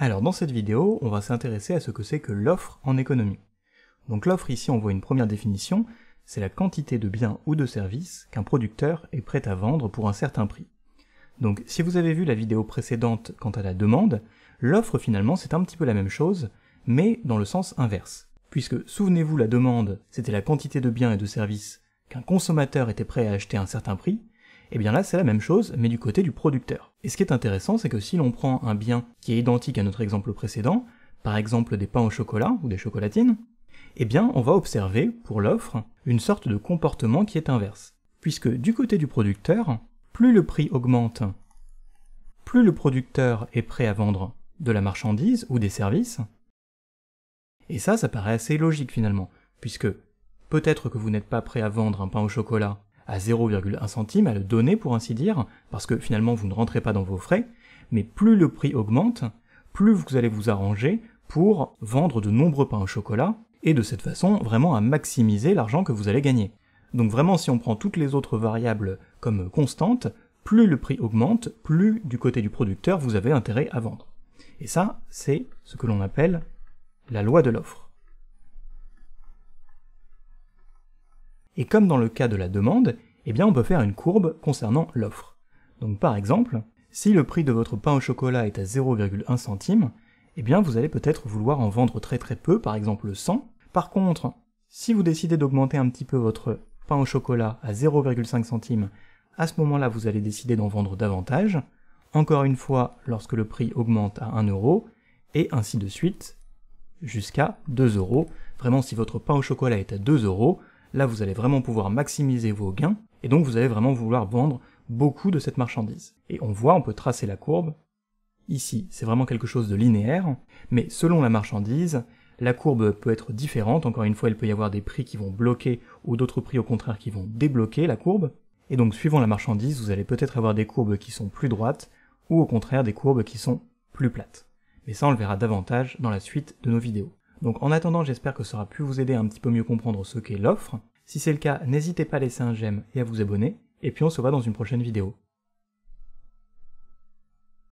Alors dans cette vidéo, on va s'intéresser à ce que c'est que l'offre en économie. Donc l'offre, ici on voit une première définition, c'est la quantité de biens ou de services qu'un producteur est prêt à vendre pour un certain prix. Donc si vous avez vu la vidéo précédente quant à la demande, l'offre finalement c'est un petit peu la même chose, mais dans le sens inverse. Puisque souvenez-vous, la demande c'était la quantité de biens et de services qu'un consommateur était prêt à acheter à un certain prix, et bien là c'est la même chose, mais du côté du producteur. Et ce qui est intéressant, c'est que si l'on prend un bien qui est identique à notre exemple précédent, par exemple des pains au chocolat ou des chocolatines, eh bien on va observer, pour l'offre, une sorte de comportement qui est inverse. Puisque du côté du producteur, plus le prix augmente, plus le producteur est prêt à vendre de la marchandise ou des services, et ça paraît assez logique finalement, puisque peut-être que vous n'êtes pas prêt à vendre un pain au chocolat à 0,1 centime, à le donner pour ainsi dire, parce que finalement vous ne rentrez pas dans vos frais, mais plus le prix augmente, plus vous allez vous arranger pour vendre de nombreux pains au chocolat, et de cette façon vraiment à maximiser l'argent que vous allez gagner. Donc vraiment, si on prend toutes les autres variables comme constantes, plus le prix augmente, plus du côté du producteur vous avez intérêt à vendre. Et ça, c'est ce que l'on appelle la loi de l'offre. Et comme dans le cas de la demande, eh bien on peut faire une courbe concernant l'offre. Donc par exemple, si le prix de votre pain au chocolat est à 0,1 centime, eh bien vous allez peut-être vouloir en vendre très très peu, par exemple 100. Par contre, si vous décidez d'augmenter un petit peu votre pain au chocolat à 0,5 centime, à ce moment-là vous allez décider d'en vendre davantage, encore une fois lorsque le prix augmente à 1 euro, et ainsi de suite, jusqu'à 2 euros. Vraiment, si votre pain au chocolat est à 2 euros, là, vous allez vraiment pouvoir maximiser vos gains, et donc vous allez vraiment vouloir vendre beaucoup de cette marchandise. Et on voit, on peut tracer la courbe. Ici, c'est vraiment quelque chose de linéaire, mais selon la marchandise, la courbe peut être différente. Encore une fois, il peut y avoir des prix qui vont bloquer, ou d'autres prix au contraire qui vont débloquer la courbe. Et donc, suivant la marchandise, vous allez peut-être avoir des courbes qui sont plus droites, ou au contraire des courbes qui sont plus plates. Mais ça, on le verra davantage dans la suite de nos vidéos. Donc en attendant, j'espère que ça aura pu vous aider à un petit peu mieux comprendre ce qu'est l'offre. Si c'est le cas, n'hésitez pas à laisser un j'aime et à vous abonner, et puis on se voit dans une prochaine vidéo.